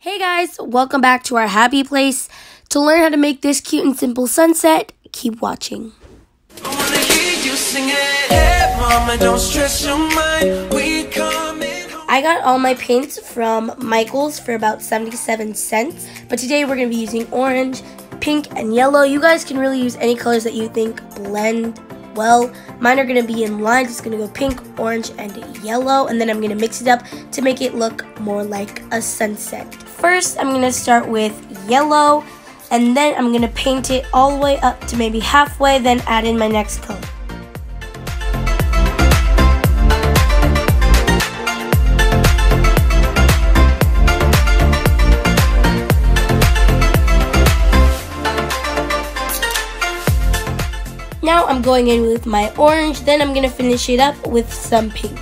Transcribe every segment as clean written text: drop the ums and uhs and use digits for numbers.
Hey guys, welcome back to our happy place. To learn how to make this cute and simple sunset, keep watching. I wanna hear you sing it. Hey mama, don't stress your mind. We coming home. I got all my paints from Michaels for about 77 cents, but today we're going to be using orange, pink, and yellow. You guys can really use any colors that you think blend well. Mine are going to be in lines. It's going to go pink, orange, and yellow, and then I'm going to mix it up to make it look more like a sunset. First, I'm going to start with yellow, and then I'm going to paint it all the way up to maybe halfway, then add in my next color. Now I'm going in with my orange, then I'm going to finish it up with some pink.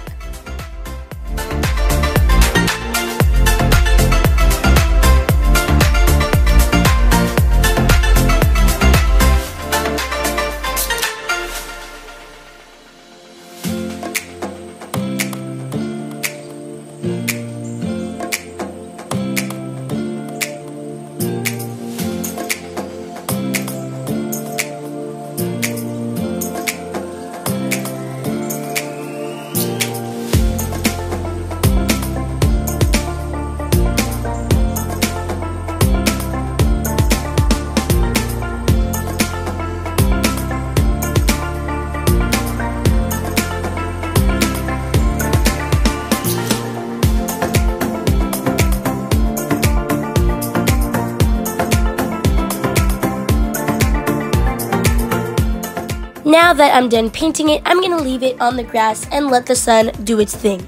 Now that I'm done painting it, I'm going to leave it on the grass and let the sun do its thing.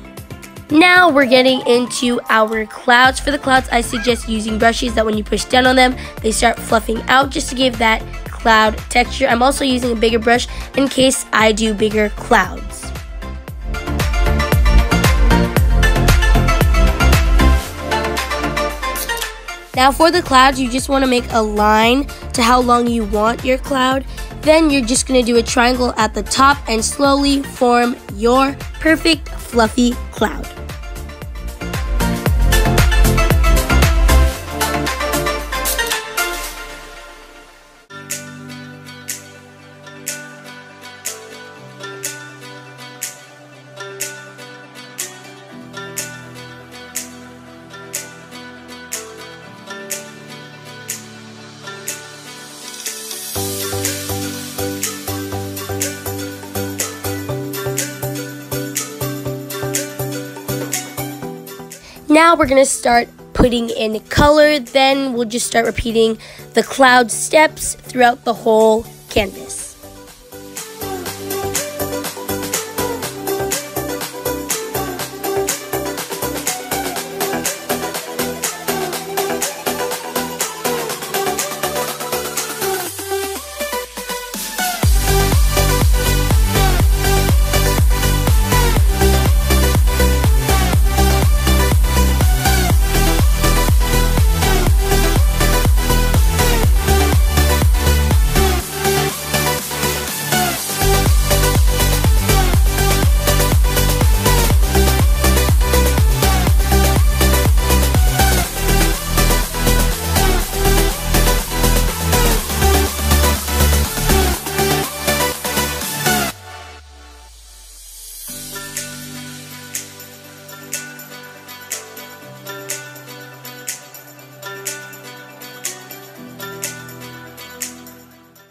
Now we're getting into our clouds. For the clouds, I suggest using brushes that when you push down on them, they start fluffing out just to give that cloud texture. I'm also using a bigger brush in case I do bigger clouds. Now for the clouds, you just want to make a line to how long you want your cloud. Then you're just going to do a triangle at the top and slowly form your perfect fluffy cloud. Now we're going to start putting in color, then we'll just start repeating the cloud steps throughout the whole canvas.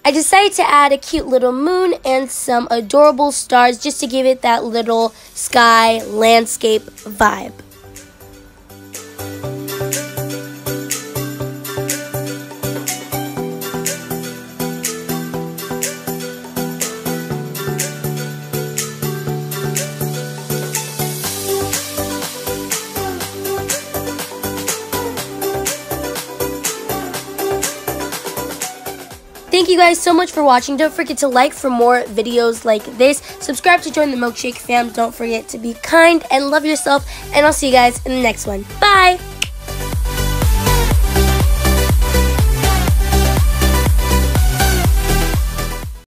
I decided to add a cute little moon and some adorable stars just to give it that little sky landscape vibe. Thank you guys so much for watching. Don't forget to like for more videos like this. Subscribe to join the Milkshake fam. Don't forget to be kind and love yourself. And I'll see you guys in the next one. Bye!